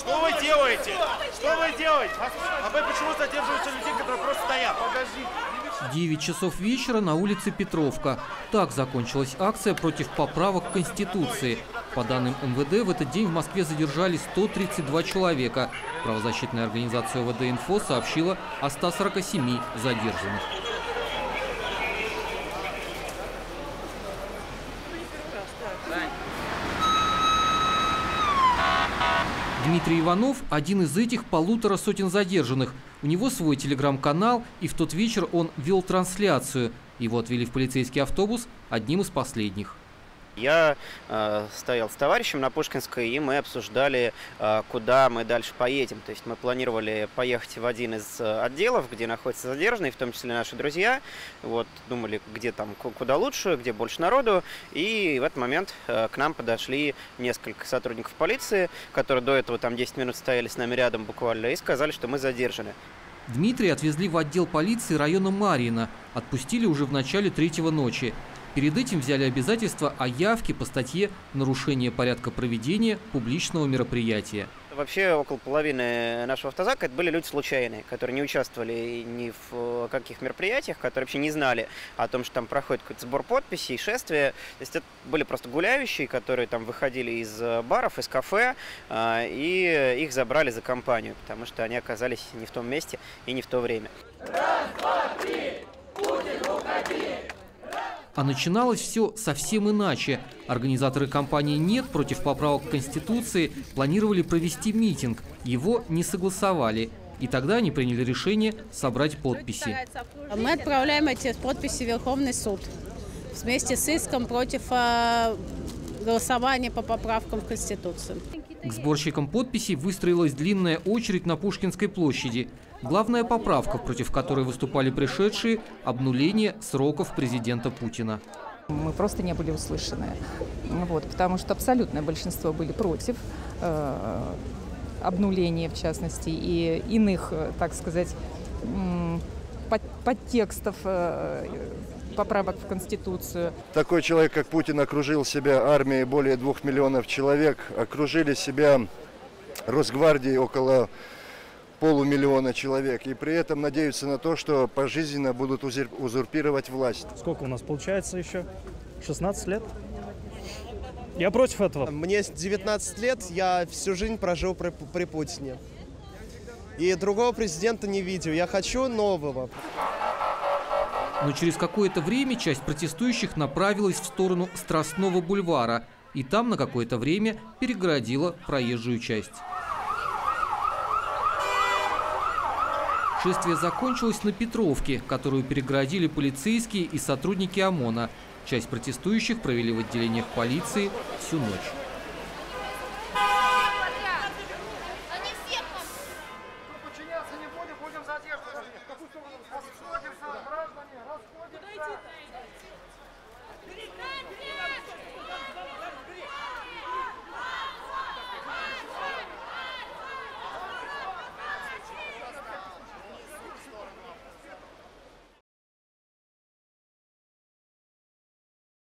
Что вы делаете? Что вы делаете? А вы почему задерживаются людей, которые просто стоят? Подожди. 9 часов вечера на улице Петровка. Так закончилась акция против поправок к Конституции. По данным МВД, в этот день в Москве задержали 132 человека. Правозащитная организация ОВД-Инфо сообщила о 147 задержанных. Дмитрий Иванов – один из этих 150 задержанных. У него свой телеграм-канал, и в тот вечер он вел трансляцию. Его отвели в полицейский автобус, одним из последних. Я стоял с товарищем на Пушкинской, и мы обсуждали, куда мы дальше поедем. То есть мы планировали поехать в один из отделов, где находятся задержанные, в том числе наши друзья. Вот, думали, где там, куда лучше, где больше народу. И в этот момент к нам подошли несколько сотрудников полиции, которые до этого там 10 минут стояли с нами рядом буквально, и сказали, что мы задержаны. Дмитрия отвезли в отдел полиции района Марьино. Отпустили уже в начале 3-й ночи. Перед этим взяли обязательство о явке по статье «Нарушение порядка проведения публичного мероприятия». Вообще около половины нашего автозака это были люди случайные, которые не участвовали ни в каких мероприятиях, которые вообще не знали о том, что там проходит какой-то сбор подписей, шествия. То есть это были просто гуляющие, которые там выходили из баров, из кафе, и их забрали за компанию, потому что они оказались не в том месте и не в то время. Раз, два, три! Путин, уходи! А начиналось все совсем иначе. Организаторы кампании «Нет» против поправок к Конституции планировали провести митинг. Его не согласовали. И тогда они приняли решение собрать подписи. Мы отправляем эти подписи в Верховный суд вместе с иском против голосования по поправкам в Конституцию. К сборщикам подписей выстроилась длинная очередь на Пушкинской площади. Главная поправка, против которой выступали пришедшие – обнуление сроков президента Путина. Мы просто не были услышаны, вот, потому что абсолютное большинство были против обнуления, в частности, и иных, так сказать, подтекстов поправок в Конституцию. Такой человек, как Путин, окружил себя армией более 2 миллионов человек, окружили себя Росгвардией около полумиллиона человек, и при этом надеются на то, что пожизненно будут узурпировать власть. Сколько у нас получается еще? 16 лет? Я против этого. Мне 19 лет, я всю жизнь прожил при Путине. И другого президента не видел. Я хочу нового. Но через какое-то время часть протестующих направилась в сторону Страстного бульвара. И там на какое-то время перегородила проезжую часть. Шествие закончилось на Петровке, которую перегородили полицейские и сотрудники ОМОНа. Часть протестующих провели в отделениях полиции всю ночь.